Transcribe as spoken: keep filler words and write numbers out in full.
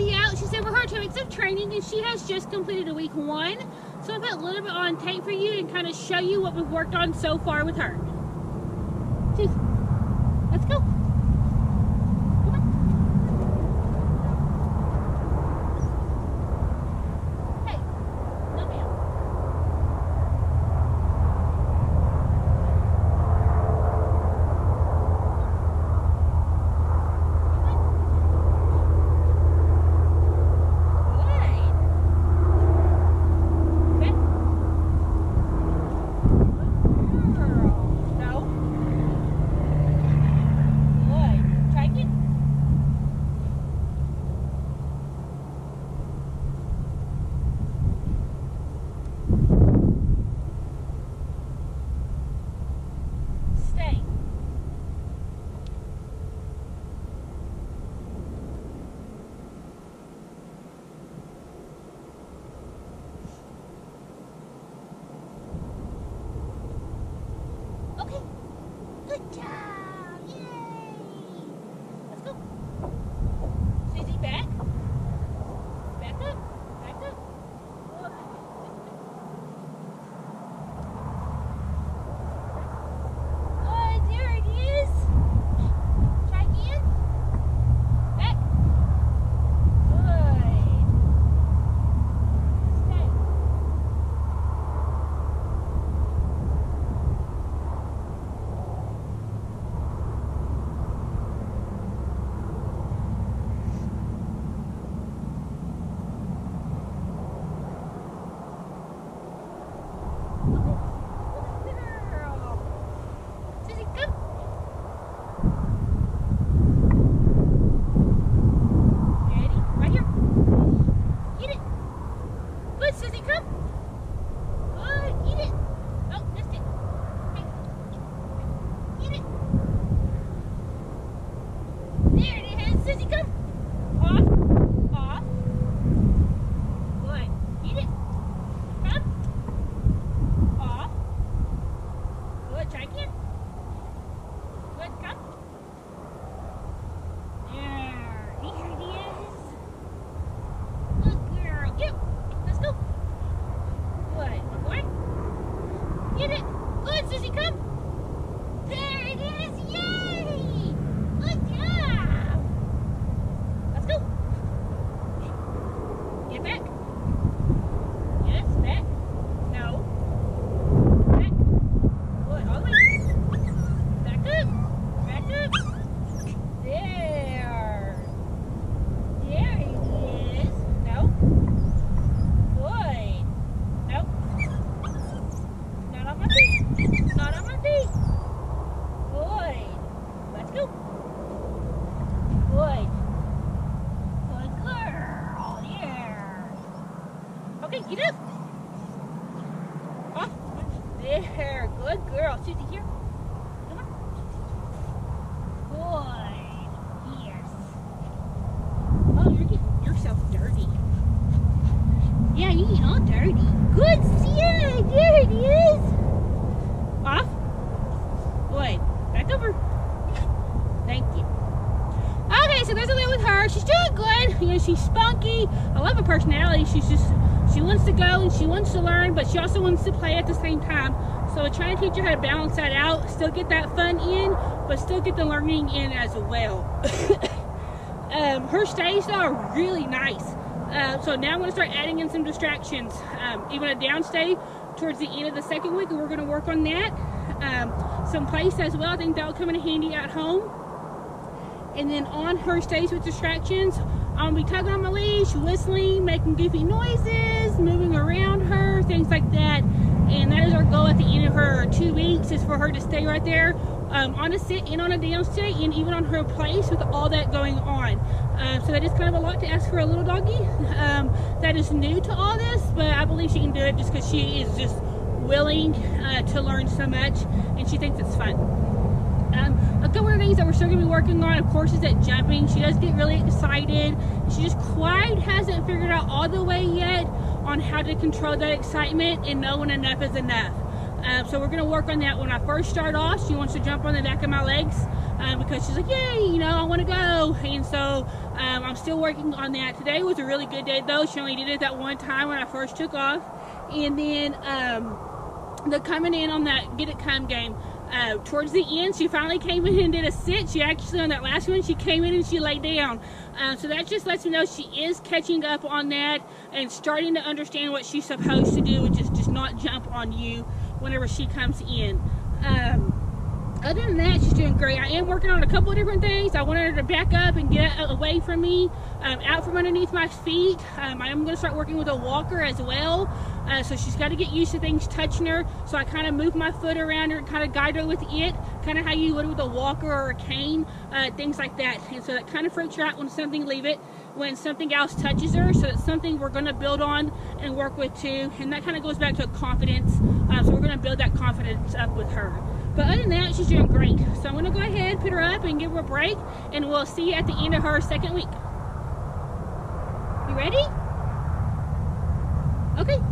Lindsay out. She said, well, her doing some training, and she has just completed a week one. So I put a little bit on tape for you and kind of show you what we've worked on so far with her. Just, let's go. She's spunky. I love her personality. She's just, she wants to go and she wants to learn, but she also wants to play at the same time. So I try to teach her how to balance that out, still get that fun in, but still get the learning in as well. um, her stays though are really nice. Uh, so now I'm gonna start adding in some distractions. Um, even a downstay towards the end of the second week, and we're gonna work on that. Um, some place as well, I think that'll come in handy at home. And then on her stays with distractions, I'll be tugging on my leash, whistling, making goofy noises, moving around her, things like that. And that is our goal at the end of her two weeks, is for her to stay right there um, on a sit and on a down stay and even on her place with all that going on. Uh, so that is kind of a lot to ask for a little doggy um, that is new to all this, but I believe she can do it just because she is just willing uh, to learn so much and she thinks it's fun. Um, a couple of things that we're still going to be working on, of course, is that jumping. She does get really excited. She just quite hasn't figured out all the way yet on how to control that excitement and knowing enough is enough. Uh, so we're going to work on that. When I first start off, she wants to jump on the back of my legs uh, because she's like, yay, you know, I want to go. And so um, I'm still working on that. Today was a really good day, though. She only did it that one time when I first took off. And then um, the coming in on that get it come game. Uh, towards the end, she finally came in and did a sit. She actually, on that last one, she came in and she laid down. Um, so that just lets me know she is catching up on that and starting to understand what she's supposed to do, which is just not jump on you whenever she comes in. Um, other than that, she's doing great. I am working on a couple of different things. I wanted her to back up and get away from me, um, out from underneath my feet. Um, I am going to start working with a walker as well. Uh, so she's got to get used to things touching her. So I kind of move my foot around her and kind of guide her with it, kind of how you would with a walker or a cane, uh, things like that. And so that kind of freaks her out when something leave it, when something else touches her. So that's something we're going to build on and work with too. And that kind of goes back to confidence. Uh, so we're going to build that confidence up with her. But other than that, she's doing great. So I'm going to go ahead, put her up, and give her a break. And we'll see you at the end of her second week. You ready? Okay.